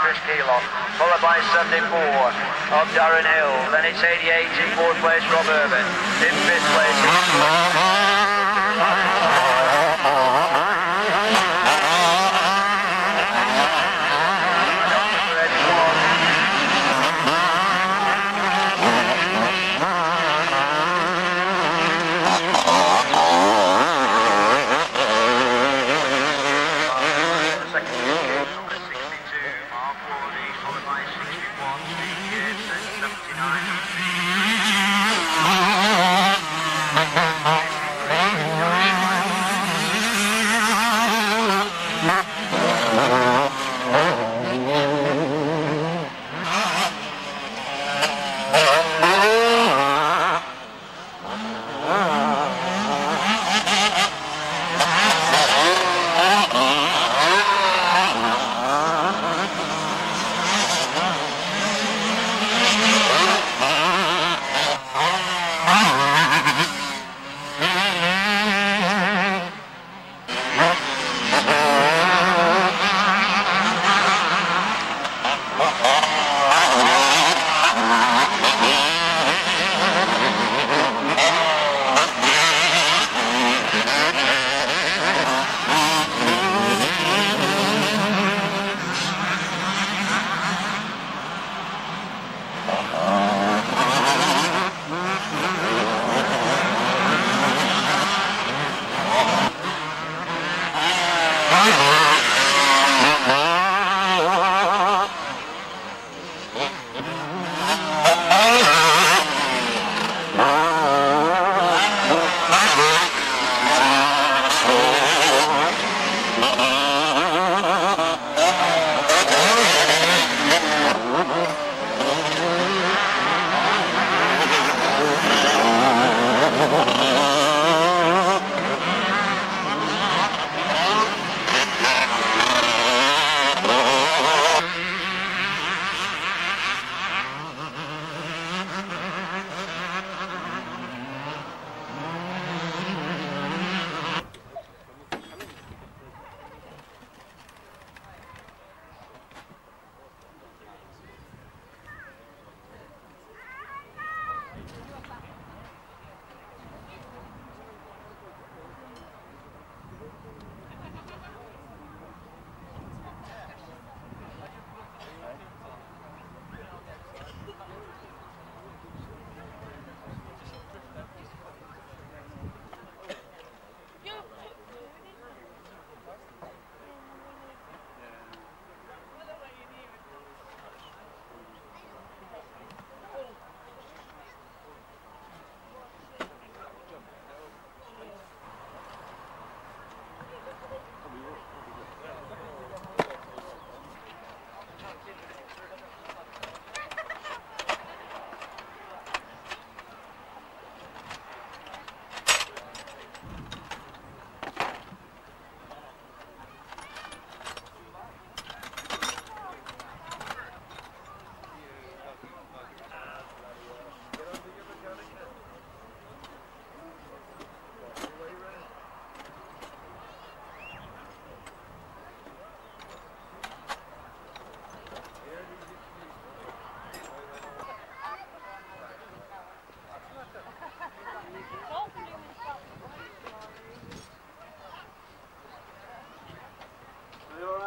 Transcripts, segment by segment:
Chris Keelock, followed by 74 of Darren Hill, then it's 88 in fourth place Rob Irvin, in fifth place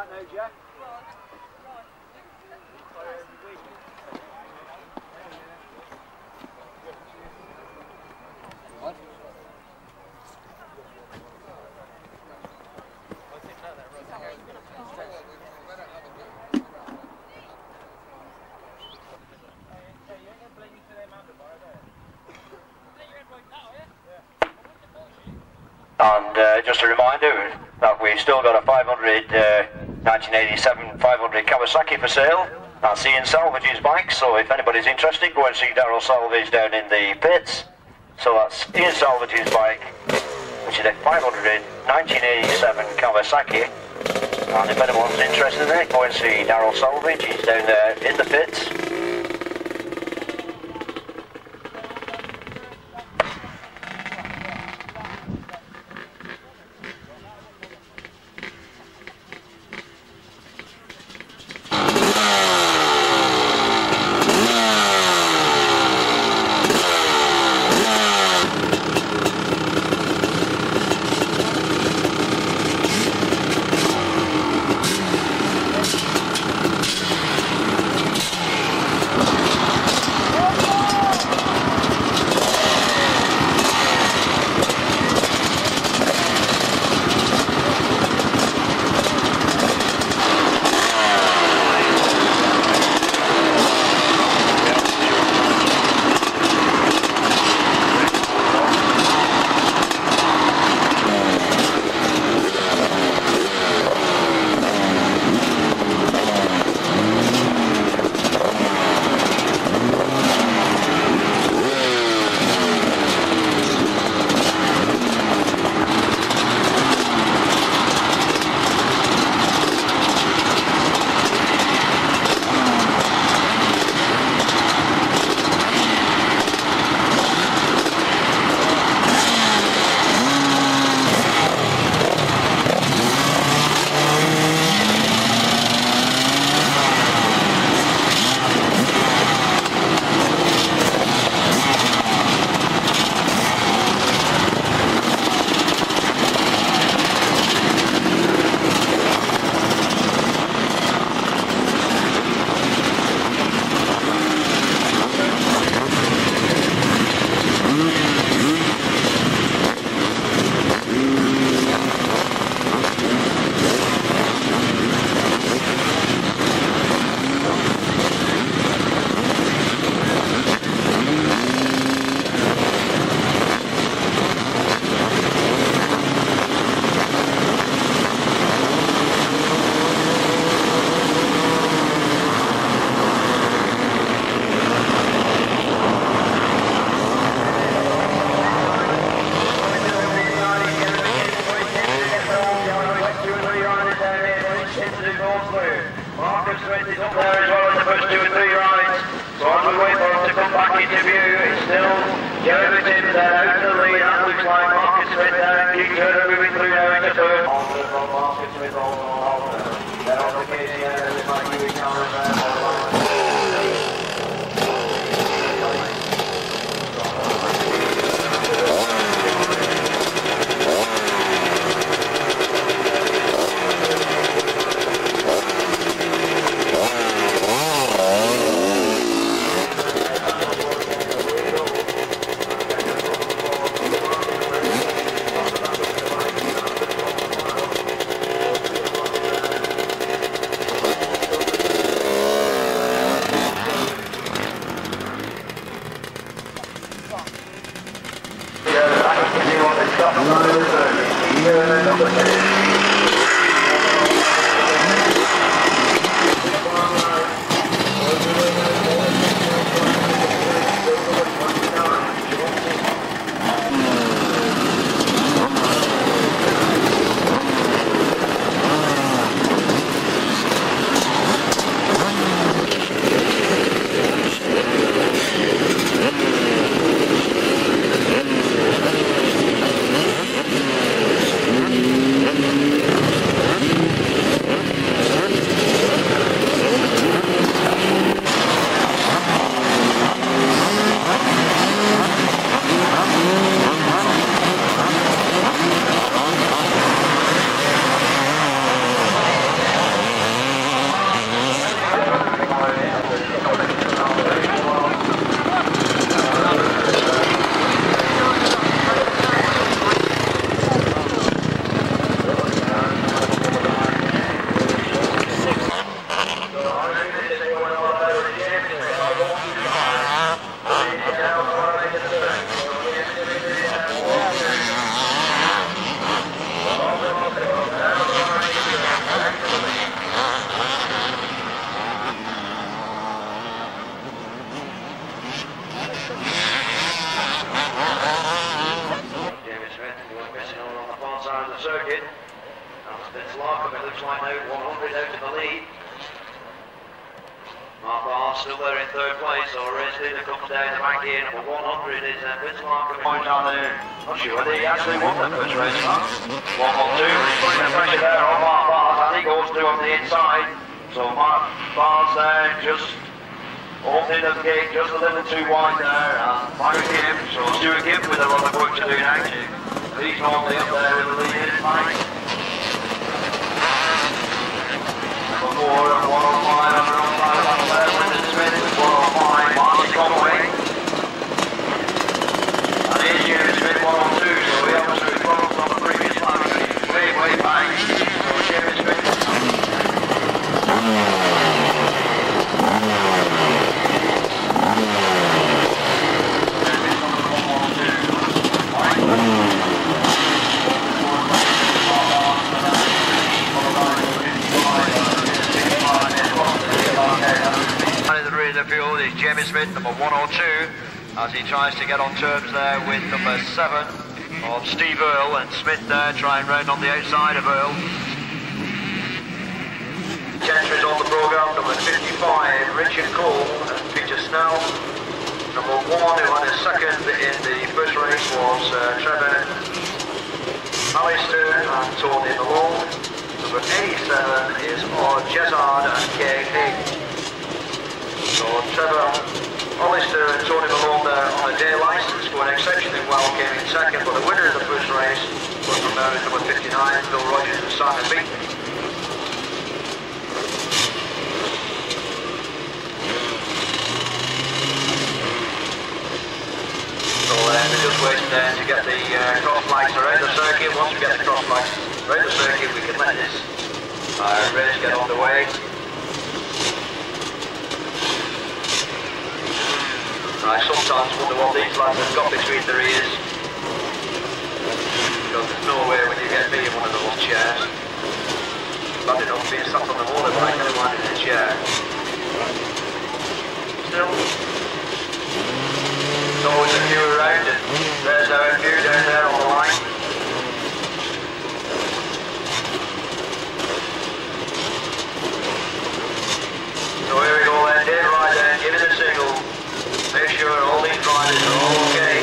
that now, Jack. Just a reminder that we've still got a 500 1987 500 Kawasaki for sale. That's Ian Salvage's bike, so if anybody's interested, go and see Darryl Salvage down in the pits. So that's Ian Salvage's bike, which is a 500 1987 Kawasaki. And if anyone's interested in it, go and see Darryl Salvage, he's down there in the pits. 100 out of the lead. Mark Bars still there in third place, so race leader comes down the back here. Number 100 is Vince Larkin. Point down there. Not sure whether he actually won that first race or not. 1-2, he's putting the pressure there on Mark Bars, and he goes through on the inside. So Mark Bars there just holding the gate just a little too wide there, and firing him. So Stuart Gibb with a lot of work to do now. He's normally up there with the lead in his mind. Number 4 and 105 under on there, Lyndon Smith with 105, Martin Conway. And here's Jamie Smith 102, so he obviously was well on the previous lap, way back. So Jamie Smith. Field is Jamie Smith, number 102, as he tries to get on terms there with number 7 of Steve Earle, and Smith there trying round on the outside of Earle. Chantries on the programme, number 55, Richard Cole and Peter Snell. Number 1, who had his second in the first race, was Trevor Hollister and Tony Mahal. Number 87 is Orgezard and KP. So Trevor Hollister and Tony Malone there on a day licence going exceptionally well, came in second, but the winner of the first race was from there number 59, Bill Rogers and Simon Beaton. So we're just waiting there to get the cross flags around the circuit. Once we get the cross flags around the circuit, we can let this race get on the way. I sometimes wonder what these lads have got between their ears, because there's no way when you get me in one of those chairs, bad enough being sat on the motorbike, never mind in a chair. Still, there's always a few around, and there's our few down there on the line. So here we go then, Dave Ryder, right, give it a single. Make sure all these riders are all okay.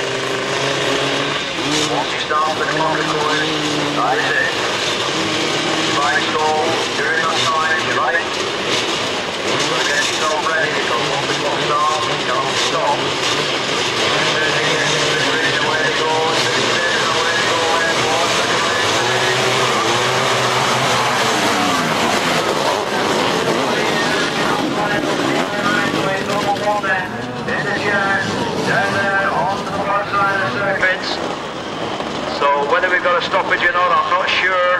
Once you start the clock of course, that is it. Right stall, during that time, if you like. But get yourself ready because once the clock starts, you can't stop. Away they go, away they go, and more second race. Number 1 then. Down there on the far side of the circuit. So whether we've got a stoppage or not, I'm not sure.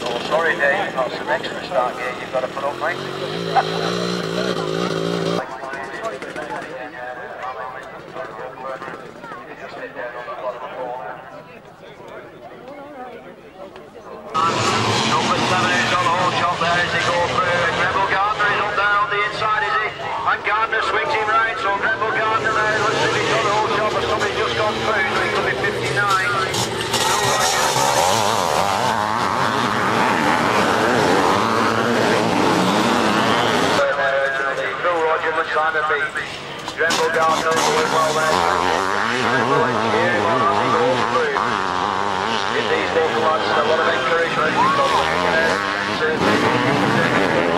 Oh, sorry Dave, that's an extra start gear you've got to put up, mate. There as they go through, Grenville Gardner is up there on the inside, is he? And Gardner swings him round, so Grenville Gardner there, let's see if he's got the whole shot, but somebody's just gone through, so he could be 59. Bill Rogers was trying to beat Grenville Gardner, doing well there. Grenville is here, as he goes through. In these days, a lot of encouragement because...